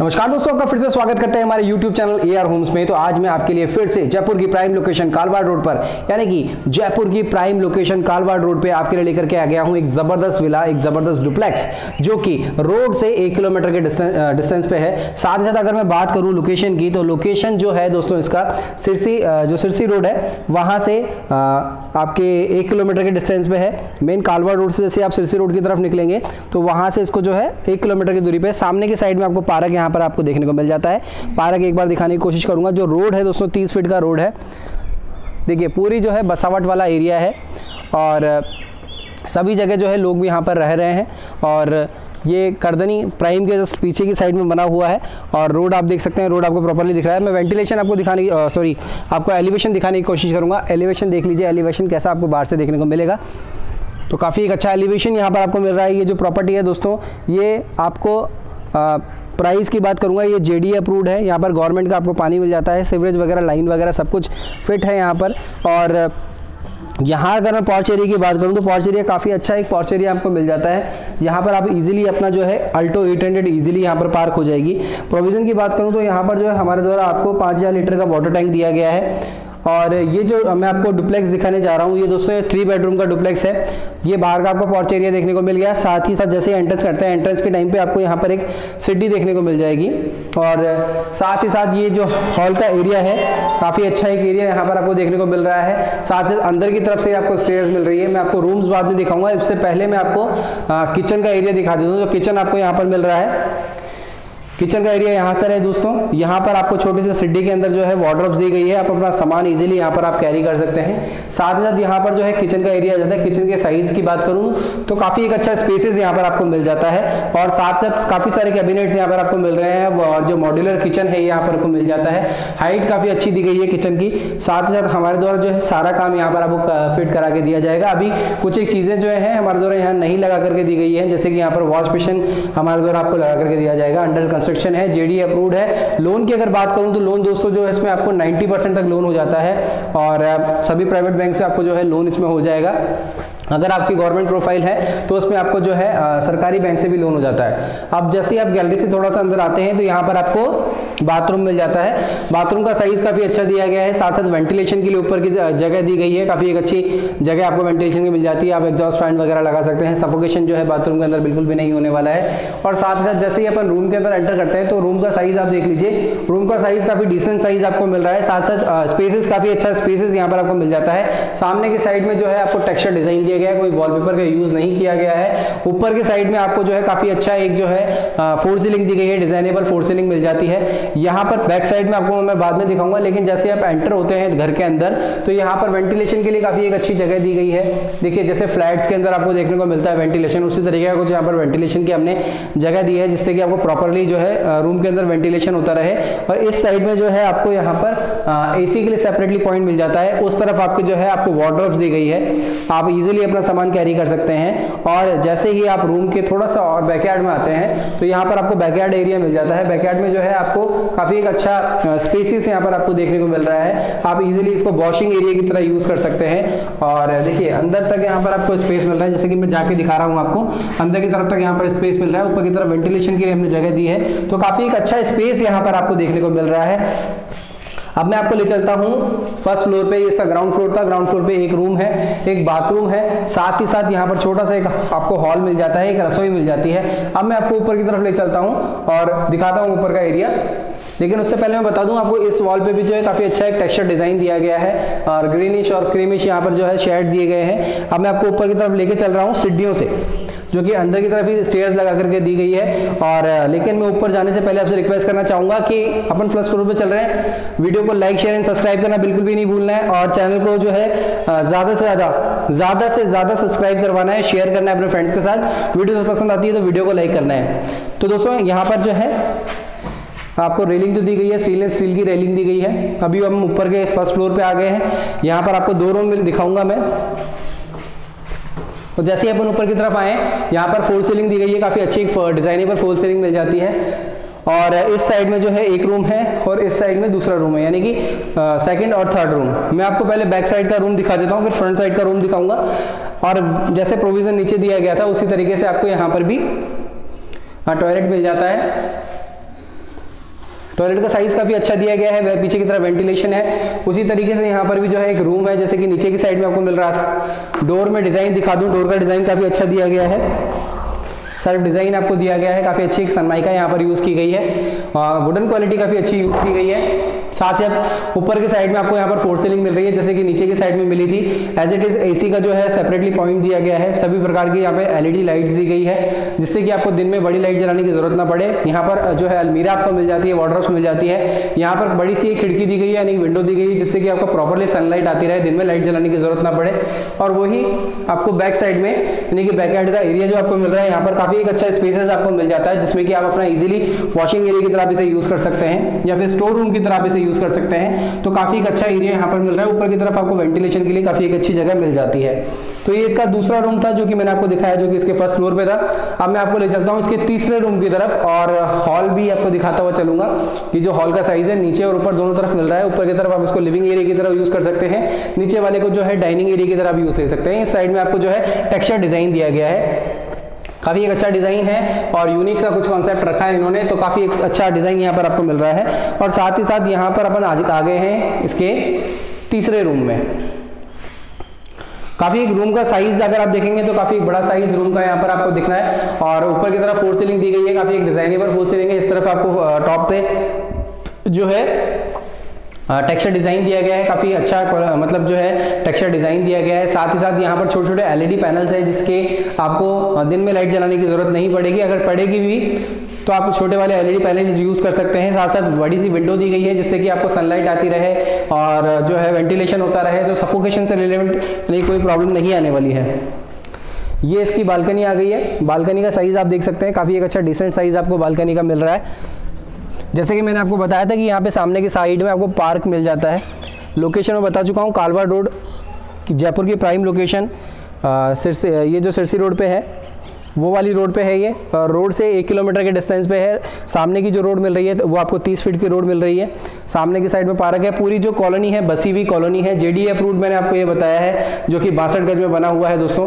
नमस्कार दोस्तों, आपका फिर से स्वागत करते हैं हमारे YouTube चैनल AR Homes में। तो आज मैं आपके लिए फिर से जयपुर की प्राइम लोकेशन कालवाड़ रोड पर, यानी कि जयपुर की प्राइम लोकेशन कालवाड़ रोड पे आपके लिए लेकर के आ गया हूं एक जबरदस्त विला, एक जबरदस्त डुप्लेक्स जो कि रोड से 1 किलोमीटर के डिस्टेंस पे है। साथ ही साथ अगर मैं बात करूँ लोकेशन की, तो लोकेशन जो है दोस्तों इसका सिरसी, जो सिरसी रोड है वहाँ से आपके 1 किलोमीटर के डिस्टेंस पे है। मेन कालवाड़ रोड से जैसे आप सिरसी रोड की तरफ निकलेंगे तो वहाँ से इसको जो है 1 किलोमीटर की दूरी पे सामने की साइड में आपको पार्क यहाँ पर आपको देखने को मिल जाता है। पार्क एक बार दिखाने की कोशिश करूंगा। जो रोड है दोस्तों 30 फीट का रोड है। देखिए पूरी जो है बसावट वाला एरिया है और सभी जगह जो है लोग भी यहाँ पर रह रहे हैं। और ये कर्दनी प्राइम के जस्ट पीछे की साइड में बना हुआ है और रोड आप देख सकते हैं, रोड आपको प्रॉपर्ली दिख रहा है। मैं वेंटिलेशन आपको दिखाने की आपको एलिवेशन दिखाने की कोशिश करूँगा। एलिवेशन देख लीजिए, एलिवेशन कैसा आपको बाहर से देखने को मिलेगा। तो काफ़ी एक अच्छा एलिवेशन यहाँ पर आपको मिल रहा है। ये जो प्रॉपर्टी है दोस्तों, ये आपको प्राइस की बात करूंगा, ये जेडीए अप्रूव्ड है। यहाँ पर गवर्नमेंट का आपको पानी मिल जाता है, सीवरेज वगैरह लाइन वगैरह सब कुछ फिट है यहाँ पर। और यहाँ अगर मैं पॉर्च एरिया की बात करूँ तो पॉर्च एरिया काफ़ी अच्छा एक पॉर्च एरिया आपको मिल जाता है। यहाँ पर आप इजीली अपना जो है अल्टो 800 ईजिली यहाँ पर पार्क हो जाएगी। प्रोविज़न की बात करूँ तो यहाँ पर जो है हमारे द्वारा आपको 5000 लीटर का वाटर टैंक दिया गया है। और ये जो मैं आपको डुप्लेक्स दिखाने जा रहा हूँ, ये दोस्तों ये 3 बेडरूम का डुप्लेक्स है। ये बाहर का आपको पोर्च एरिया देखने को मिल गया। साथ ही साथ जैसे एंट्रेंस करते हैं, एंट्रेंस के टाइम पे आपको यहाँ पर एक सीढ़ी देखने को मिल जाएगी। और साथ ही साथ ये जो हॉल का एरिया है, काफ़ी अच्छा एक एरिया यहाँ पर आपको देखने को मिल रहा है। साथ ही अंदर की तरफ से आपको स्टेयर्स मिल रही है। मैं आपको रूम्स बाद में दिखाऊँगा, इससे पहले मैं आपको किचन का एरिया दिखा देता हूँ। तो किचन आपको यहाँ पर मिल रहा है। किचन का एरिया यहाँ से है दोस्तों। यहाँ पर आपको छोटे से सीढ़ी के अंदर जो है वार्डरोब्स दी गई है। आप अपना सामान इजीली यहाँ पर आप कैरी कर सकते हैं। साथ ही साथ यहाँ पर जो है किचन का एरिया आ जाता है। किचन के साइज की बात करूँ तो काफ़ी एक अच्छा स्पेसेस यहाँ पर आपको मिल जाता है। और साथ साथ काफ़ी सारे कैबिनेट्स यहाँ पर आपको मिल रहे हैं। और जो मॉड्यूलर किचन है यहाँ पर आपको मिल जाता है। हाइट काफ़ी अच्छी दी गई है किचन की। साथ ही साथ हमारे द्वारा जो है सारा काम यहाँ पर आपको फिट करा के दिया जाएगा। अभी कुछ एक चीज़ें जो है हमारे द्वारा यहाँ नहीं लगा करके दी गई है, जैसे कि यहाँ पर वॉश बेसिन हमारे द्वारा आपको लगा करके दिया जाएगा। अंडर कंस्ट्रक्शन है, जेडीए अप्रूव्ड है। लोन की अगर बात करूं तो लोन दोस्तों जो है इसमें आपको 90% तक लोन हो जाता है। और सभी प्राइवेट बैंक से आपको जो है लोन इसमें हो जाएगा। अगर आपकी गवर्नमेंट प्रोफाइल है तो उसमें आपको जो है सरकारी बैंक से भी लोन हो जाता है। अब जैसे आप गैलरी से थोड़ा सा अंदर आते हैं तो यहाँ पर आपको बाथरूम मिल जाता है। बाथरूम का साइज काफ़ी अच्छा दिया गया है। साथ साथ वेंटिलेशन के लिए ऊपर की जगह दी गई है, काफ़ी एक अच्छी जगह आपको वेंटिलेशन की मिल जाती है। आप एग्जॉस्ट फैन वगैरह लगा सकते हैं। सफोकेशन जो है बाथरूम के अंदर बिल्कुल भी नहीं होने वाला है। और साथ ही साथ जैसे ही अपन रूम के अंदर एंटर करते हैं तो रूम का साइज़ आप देख लीजिए, रूम का साइज़ काफ़ी डिसेंट साइज़ आपको मिल रहा है। साथ साथ स्पेसेस काफ़ी अच्छा स्पेसेस यहाँ पर आपको मिल जाता है। सामने की साइड में जो है आपको टेक्सचर डिज़ाइन दिया गया है, कोई वॉलपेपर का यूज़ नहीं किया गया है। ऊपर के साइड में आपको जो है काफ़ी अच्छा एक जो है फोर सीलिंग दी गई है, डिज़ाइनेबल फोर सीलिंग मिल जाती है। यहाँ पर बैक साइड में आपको मैं बाद में दिखाऊंगा, लेकिन जैसे आप एंटर होते हैं घर के अंदर तो यहाँ पर वेंटिलेशन के लिए काफ़ी एक अच्छी जगह दी गई है। देखिए जैसे फ्लैट्स के अंदर आपको देखने को मिलता है वेंटिलेशन, उसी तरीके का कुछ यहाँ पर वेंटिलेशन की हमने जगह दी है, जिससे कि आपको प्रॉपरली जो है रूम के अंदर वेंटिलेशन होता रहे। और इस साइड में जो है आपको यहाँ पर AC के लिए सेपरेटली पॉइंट मिल जाता है। उस तरफ आपके जो है आपको वार्डरोब्स दी गई है, आप इजीली अपना सामान कैरी कर सकते हैं। और जैसे ही आप रूम के थोड़ा सा और बैकयार्ड में आते हैं तो यहाँ पर आपको बैकयार्ड एरिया मिल जाता है। बैकयार्ड में जो है आपको काफ़ी एक अच्छा स्पेसिस यहाँ पर आपको देखने को मिल रहा है। आप इजीली इसको वॉशिंग एरिया की तरह यूज़ कर सकते हैं। और देखिए अंदर तक यहाँ पर आपको स्पेस मिल रहा है, जैसे कि मैं जाके दिखा रहा हूँ आपको। अंदर की तरफ तक यहाँ पर स्पेस मिल रहा है। ऊपर की तरफ वेंटिलेशन के लिए हमने जगह दी है, तो काफ़ी एक अच्छा स्पेस यहाँ पर आपको देखने को मिल रहा है। अब मैं आपको ले चलता हूँ फर्स्ट फ्लोर पे। इसका ग्राउंड फ्लोर था। ग्राउंड फ्लोर पे एक रूम है, एक बाथरूम है। साथ ही साथ यहाँ पर छोटा सा एक आपको हॉल मिल जाता है, एक रसोई मिल जाती है। अब मैं आपको ऊपर की तरफ ले चलता हूँ और दिखाता हूँ ऊपर का एरिया। लेकिन उससे पहले मैं बता दूं आपको, इस वॉल पे भी जो है काफ़ी अच्छा एक टेक्सचर डिज़ाइन दिया गया है और ग्रीनिश और क्रीमिश यहाँ पर जो है शेड दिए गए हैं। अब मैं आपको ऊपर की तरफ लेके चल रहा हूँ सीढ़ियों से, जो कि अंदर की तरफ ही स्टेयर्स लगा करके दी गई है। और लेकिन मैं ऊपर जाने से पहले आपसे रिक्वेस्ट करना चाहूँगा कि अपन फर्स्ट फ्लोर पे चल रहे हैं, वीडियो को लाइक शेयर एंड सब्सक्राइब करना बिल्कुल भी नहीं भूलना है। और चैनल को जो है ज़्यादा से ज़्यादा सब्सक्राइब करवाना है, शेयर करना है अपने फ्रेंड्स के साथ। वीडियो पसंद आती है तो वीडियो को लाइक करना है। तो दोस्तों यहाँ पर जो है आपको रेलिंग जो दी गई है, स्टील की रेलिंग दी गई है। अभी हम ऊपर के फर्स्ट फ्लोर पे आ गए हैं। यहाँ पर आपको 2 रूम दिखाऊंगा मैं। तो जैसे ही अपन ऊपर की तरफ आए, यहाँ पर फोर सीलिंग दी गई है, काफ़ी अच्छी डिजाइनेबल फोर सीलिंग मिल जाती है। और इस साइड में जो है 1 रूम है और इस साइड में 2रा रूम है, यानी कि सेकंड और 3rd रूम। मैं आपको पहले बैक साइड का रूम दिखा देता हूँ, फिर फ्रंट साइड का रूम दिखाऊंगा। और जैसे प्रोविज़न नीचे दिया गया था उसी तरीके से आपको यहाँ पर भी टॉयलेट मिल जाता है। टॉयलेट का साइज काफी अच्छा दिया गया है, वह पीछे की तरफ वेंटिलेशन है। उसी तरीके से यहाँ पर भी जो है एक रूम है, जैसे कि नीचे की साइड में आपको मिल रहा था। डोर में डिजाइन दिखा दूं, डोर का डिजाइन काफी अच्छा दिया गया है, सर्फ डिजाइन आपको दिया गया है, काफी अच्छी एक सनमाइका यहाँ पर यूज की गई है, वुडन क्वालिटी काफी अच्छी यूज की गई है। साथ ही ऊपर के साइड में आपको यहाँ पर पोर्सेलिंग मिल रही है, जैसे कि नीचे के साइड में मिली थी। एज इट इज एसी का जो है सेपरेटली पॉइंट दिया गया है। सभी प्रकार की यहाँ पे एलईडी लाइट्स दी गई है, जिससे कि आपको दिन में बड़ी लाइट जलाने की जरूरत ना पड़े। यहाँ पर जो है अलमीरा आपको मिल जाती है, वार्डरोब्स मिल जाती है। यहाँ पर बड़ी सी एक खिड़की दी गई है, यानी विंडो दी गई है, जिससे कि आपको प्रॉपरली सनलाइट आती रहे, दिन में लाइट जलाने की जरूरत ना पड़े। और वही आपको बैक साइड में यानी कि बैकयार्ड का एरिया जो आपको मिल रहा है, यहाँ पर काफी एक अच्छा स्पेसेस आपको मिल जाता है, जिसमें कि आप अपना इजिली वॉशिंग एरिया की तरफ इसे यूज कर सकते हैं या फिर स्टोर रूम की तरफ यूज कर सकते हैं। तो काफी एक अच्छा एरिया यहाँ पर मिल रहा है। ऊपर की तरफ आपको वेंटिलेशन के लिए काफी एक अच्छी जगह मिल जाती है। तो ये इसका दूसरा रूम था जो कि मैंने आपको दिखाया, जो कि इसके फर्स्ट फ्लोर पे था। अब मैं आपको ले चलता हूँ इसके तीसरे रूम की तरफ और हॉल भी आपको दिखाता हुआ चलूंगा कि जो हॉल का साइज है नीचे और ऊपर दोनों तरफ मिल रहा है। ऊपर की तरफ आप इसको लिविंग एरिया की तरफ यूज कर सकते हैं, नीचे वाले को जो है डाइनिंग एरिया की तरफ यूज ले सकते हैं। इस साइड में आपको जो है टेक्सचर डिजाइन दिया गया है, काफ़ी एक अच्छा डिज़ाइन है और यूनिक सा कुछ कॉन्सेप्ट रखा है इन्होंने, तो काफ़ी एक अच्छा डिज़ाइन यहाँ पर आपको मिल रहा है। और साथ ही साथ यहाँ पर अपन आज आ गए हैं इसके तीसरे रूम में। काफ़ी एक रूम का साइज़ अगर आप देखेंगे तो काफ़ी एक बड़ा साइज़ रूम का यहाँ पर आपको दिख रहा है। और ऊपर की तरफ फोर सीलिंग दी गई है, काफ़ी एक डिज़ाइनेबल फोर सीलिंग है। इस तरफ आपको टॉप पे जो है टेक्सचर डिज़ाइन दिया गया है, काफ़ी अच्छा मतलब जो है टेक्सचर डिज़ाइन दिया गया है। साथ ही साथ यहाँ पर छोटे छोटे एलईडी पैनल्स हैं, जिसके आपको दिन में लाइट जलाने की ज़रूरत नहीं पड़ेगी, अगर पड़ेगी भी तो आप छोटे वाले एलईडी पैनल्स यूज़ कर सकते हैं। साथ साथ बड़ी सी विंडो दी गई है, जिससे कि आपको सनलाइट आती रहे और जो है वेंटिलेशन होता रहे, तो सफोकेशन से रिलेटेड नहीं कोई प्रॉब्लम नहीं आने वाली है। ये इसकी बालकनी आ गई है, बालकनी का साइज़ आप देख सकते हैं, काफ़ी एक अच्छा डिसेंट साइज़ आपको बालकनी का मिल रहा है। जैसे कि मैंने आपको बताया था कि यहाँ पे सामने की साइड में आपको पार्क मिल जाता है। लोकेशन मैं बता चुका हूँ, कालवाड़ रोड जयपुर की प्राइम लोकेशन, सिरसी, ये जो सिरसी रोड पे है वो वाली रोड पे है। ये रोड से 1 किलोमीटर के डिस्टेंस पे है। सामने की जो रोड मिल रही है वो आपको 30 फीट की रोड मिल रही है। सामने की साइड में पार्क है। पूरी जो कॉलोनी है बसी हुई कॉलोनी है, जेडीए अप्रूव्ड मैंने आपको ये बताया है, जो कि बासठगंज में बना हुआ है दोस्तों।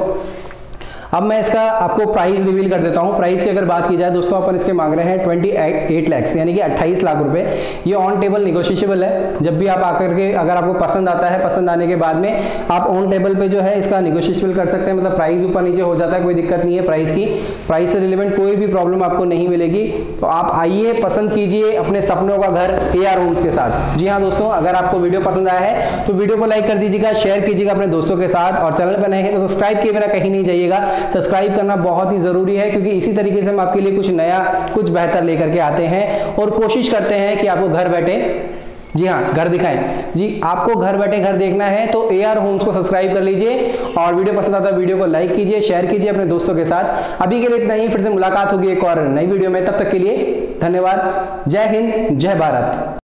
अब मैं इसका आपको प्राइस रिवील कर देता हूँ। प्राइस की अगर बात की जाए दोस्तों, अपन इसके मांग रहे हैं 28 लाख यानी कि 28 लाख रुपए। ये ऑन टेबल निगोशिएबल है, जब भी आप आकर के अगर आपको पसंद आता है, पसंद आने के बाद में आप ऑन टेबल पे जो है इसका निगोशिएबल कर सकते हैं, मतलब प्राइस ऊपर नीचे हो जाता है, कोई दिक्कत नहीं है प्राइस की। प्राइस से रिलेवेंट कोई भी प्रॉब्लम आपको नहीं मिलेगी। तो आप आइए, पसंद कीजिए अपने सपनों का घर AR होम्स के साथ। जी हाँ दोस्तों, अगर आपको वीडियो पसंद आया है तो वीडियो को लाइक कर दीजिएगा, शेयर कीजिएगा अपने दोस्तों के साथ, और चैनल पर नए हैं तो सब्सक्राइब किए बिना कहीं नहीं जाइएगा। सब्सक्राइब करना बहुत ही ज़रूरी है, क्योंकि इसी तरीके से हम आपके लिए कुछ नया, कुछ बेहतर लेकर के आते हैं और कोशिश करते हैं कि आपको घर बैठे, जी हाँ, घर दिखाएं। जी, आपको घर बैठे घर देखना है तो AR होम्स को सब्सक्राइब कर लीजिए, और वीडियो पसंद आता है वीडियो को लाइक कीजिए, शेयर कीजिए अपने दोस्तों के साथ। अभी के लिए इतना ही, फिर से मुलाकात होगी एक और नई वीडियो में। तब तक के लिए धन्यवाद। जय हिंद, जय भारत।